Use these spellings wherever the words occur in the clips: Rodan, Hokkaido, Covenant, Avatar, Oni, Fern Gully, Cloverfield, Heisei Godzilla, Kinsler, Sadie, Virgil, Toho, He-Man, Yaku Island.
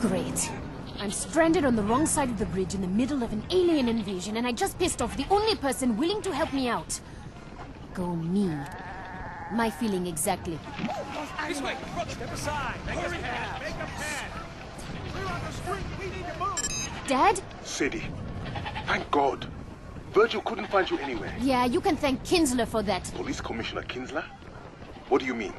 Great. I'm stranded on the wrong side of the bridge in the middle of an alien invasion, and I just pissed off the only person willing to help me out. Go me. My feeling exactly. This way! Approach the other side! Make us pass! Make us pass! We're on the street! We need to move! Dad? Sadie. Thank God. Virgil couldn't find you anywhere. Yeah, you can thank Kinsler for that. Police Commissioner Kinsler? What do you mean?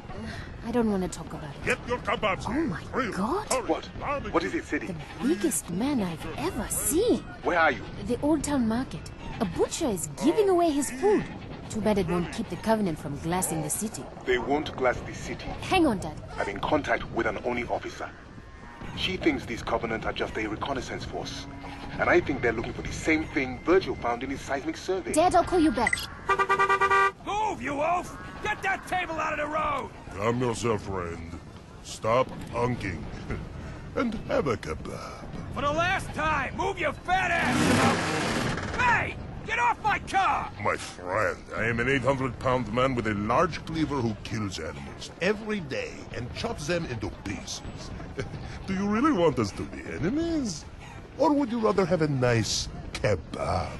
I don't want to talk about it. Get your kebabs. Oh my God! What? What is it, Sadie? The biggest man I've ever seen. Where are you? The Old Town Market. A butcher is giving away his food. Too bad it won't keep the Covenant from glassing the city. They won't glass the city. Hang on, Dad. I'm in contact with an Oni officer. She thinks these Covenant are just a reconnaissance force. And I think they're looking for the same thing Virgil found in his seismic survey. Dad, I'll call you back. Move, you wolf! Get that table out of the road! Calm yourself, friend. Stop honking. And have a kebab. For the last time, move your fat ass! Hey! Get off my car! My friend, I am an 800-pound man with a large cleaver who kills animals every day and chops them into pieces. Do you really want us to be enemies? Or would you rather have a nice kebab?